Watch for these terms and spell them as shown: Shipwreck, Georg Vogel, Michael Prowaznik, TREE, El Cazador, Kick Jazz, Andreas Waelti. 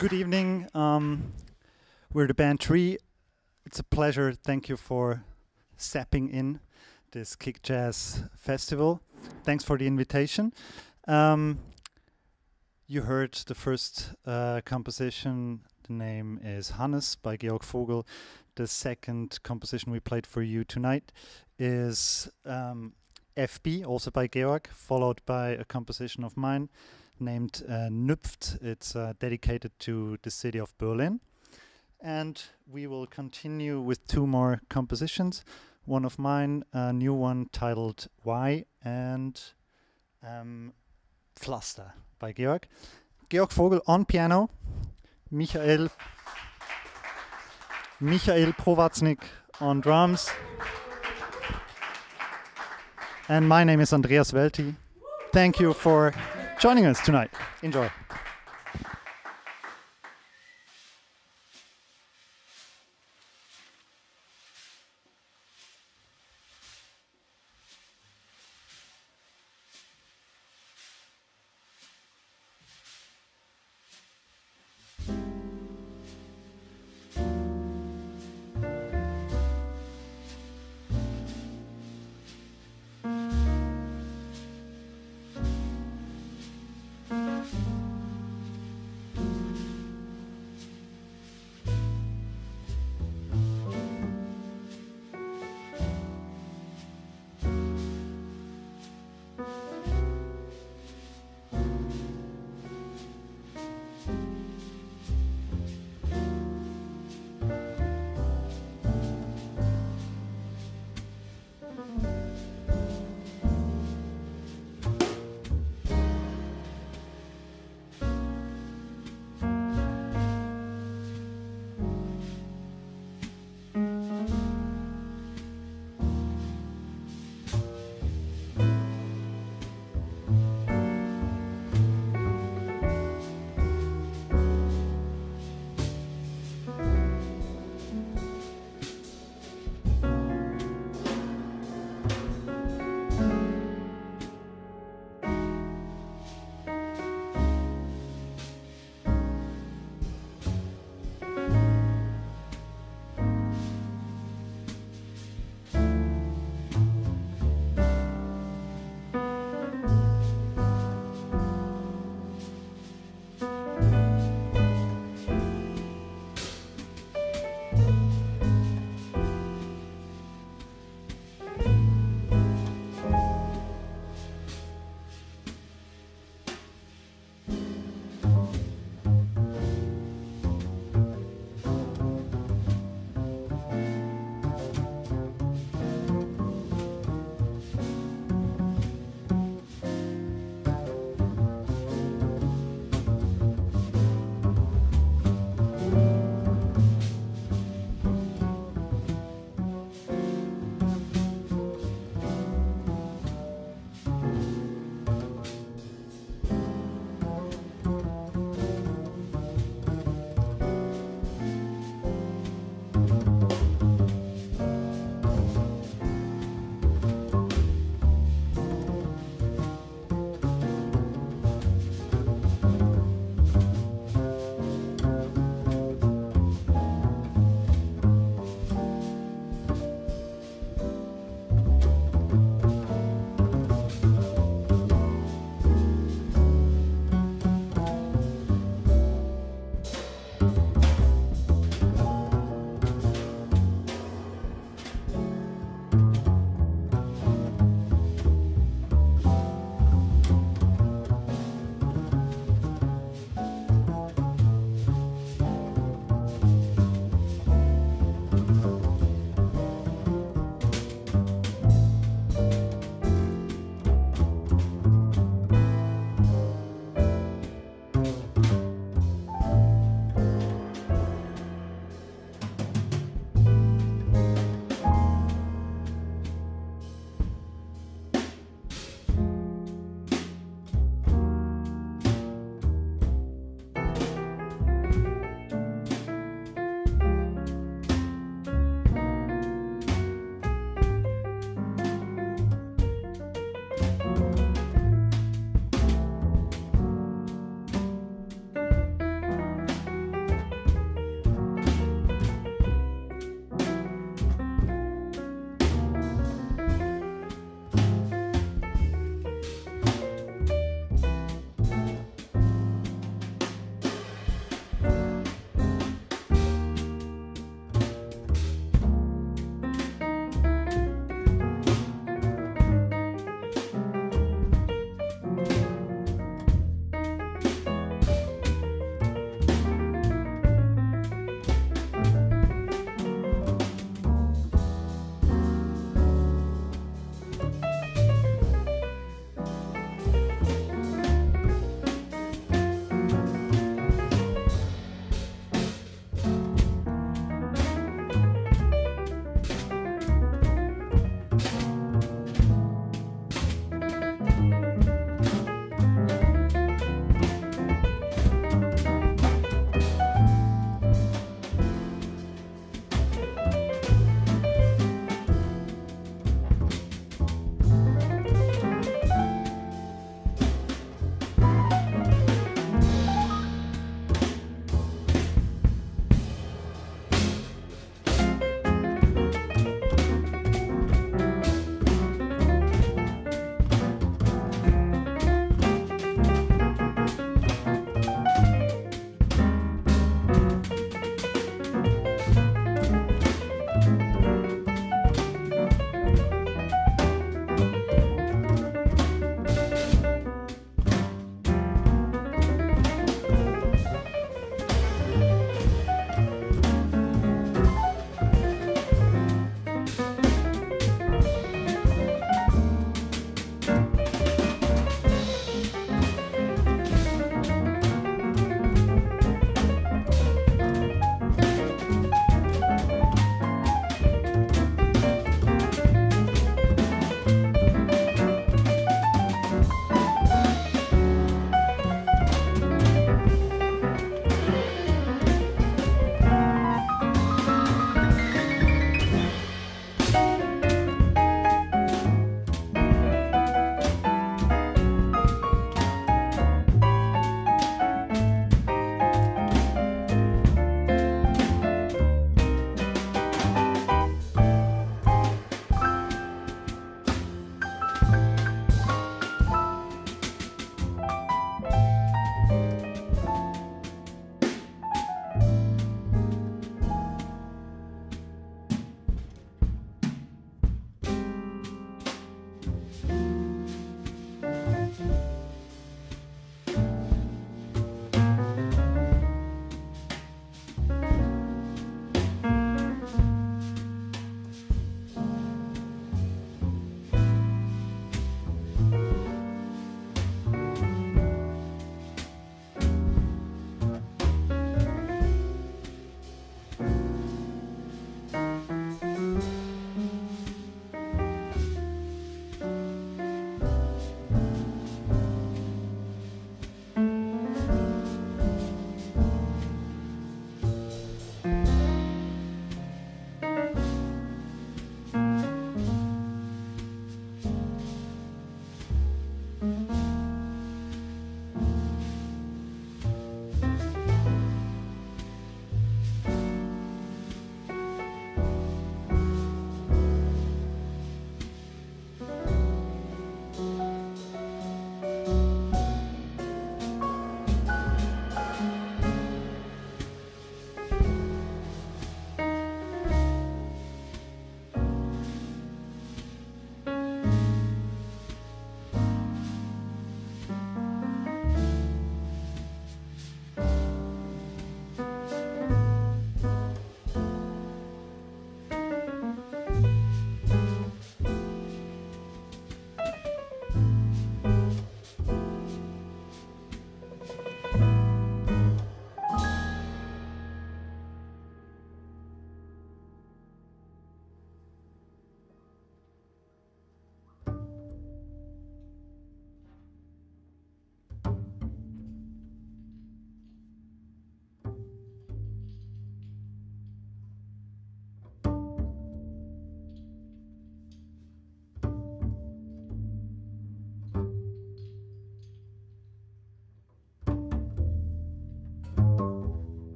Good evening. We're the band TREE. It's a pleasure. Thank you for stepping in this Kick Jazz Festival. Thanks for the invitation. You heard the first composition. The name is Hannes by Georg Vogel. The second composition we played for you tonight is FB, also by Georg, followed by a composition of mine named Knüpft. It's dedicated to the city of Berlin. And we will continue with two more compositions. One of mine, a new one titled Why, and Pflaster by Georg. Georg Vogel on piano, Michael Prowaznik on drums, and my name is Andreas Waelti. Thank you for joining us tonight. Enjoy.